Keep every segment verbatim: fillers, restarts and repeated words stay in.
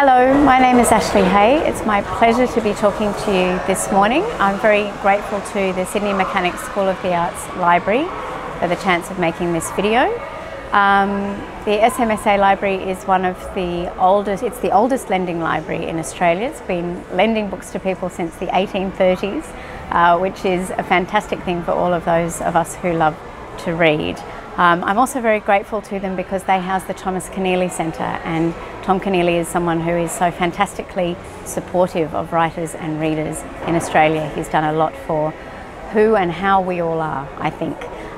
Hello, my name is Ashley Hay. It's my pleasure to be talking to you this morning. I'm very grateful to the Sydney Mechanics School of the Arts Library for the chance of making this video. Um, the S M S A Library is one of the oldest, it's the oldest lending library in Australia. It's been lending books to people since the eighteen thirties, uh, which is a fantastic thing for all of those of us who love to read. Um, I'm also very grateful to them because they house the Thomas Keneally Centre, and Tom Keneally is someone who is so fantastically supportive of writers and readers in Australia. He's done a lot for who and how we all are, I think.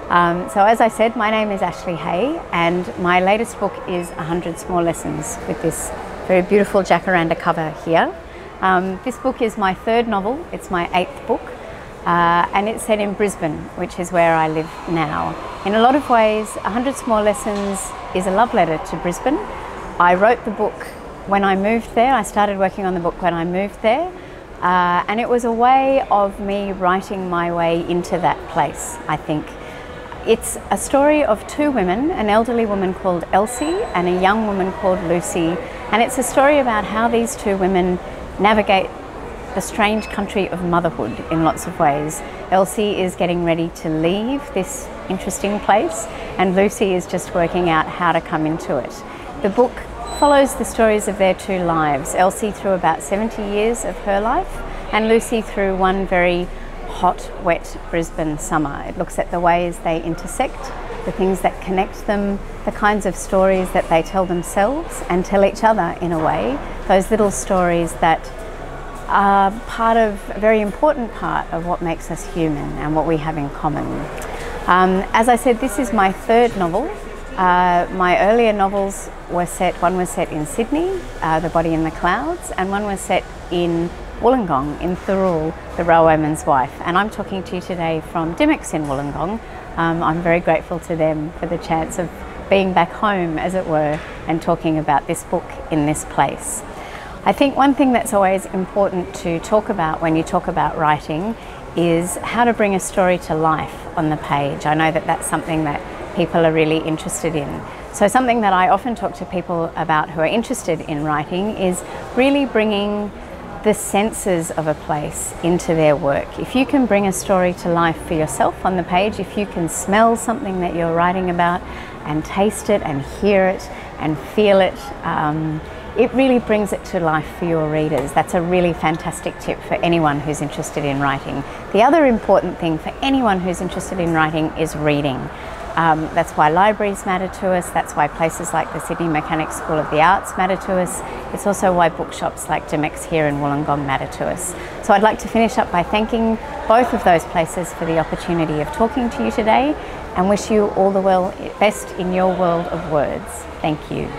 Um, so as I said, my name is Ashley Hay, and my latest book is A Hundred Small Lessons, with this very beautiful jacaranda cover here. Um, this book is my third novel, it's my eighth book, uh, and it's set in Brisbane, which is where I live now. In a lot of ways, A Hundred Small Lessons is a love letter to Brisbane. I wrote the book when I moved there, I started working on the book when I moved there, uh, and it was a way of me writing my way into that place, I think. It's a story of two women, an elderly woman called Elsie and a young woman called Lucy, and it's a story about how these two women navigate the strange country of motherhood in lots of ways. Elsie is getting ready to leave this interesting place, and Lucy is just working out how to come into it. The book follows the stories of their two lives, Elsie through about seventy years of her life, and Lucy through one very hot, wet Brisbane summer. It looks at the ways they intersect, the things that connect them, the kinds of stories that they tell themselves and tell each other in a way, those little stories that are part of, a very important part of what makes us human and what we have in common. Um, as I said, this is my third novel. Uh, my earlier novels were set, one was set in Sydney, uh, The Body in the Clouds, and one was set in Wollongong, in Thoral, The Railwayman's Wife. And I'm talking to you today from Dymocks in Wollongong. Um, I'm very grateful to them for the chance of being back home, as it were, and talking about this book in this place. I think one thing that's always important to talk about when you talk about writing is how to bring a story to life on the page. I know that that's something that people are really interested in. So something that I often talk to people about who are interested in writing is really bringing the senses of a place into their work. If you can bring a story to life for yourself on the page, if you can smell something that you're writing about and taste it and hear it and feel it, um, it really brings it to life for your readers. That's a really fantastic tip for anyone who's interested in writing. The other important thing for anyone who's interested in writing is reading. Um, that's why libraries matter to us, that's why places like the Sydney Mechanics School of the Arts matter to us. It's also why bookshops like Dymocks here in Wollongong matter to us. So I'd like to finish up by thanking both of those places for the opportunity of talking to you today, and wish you all the well, best in your world of words. Thank you.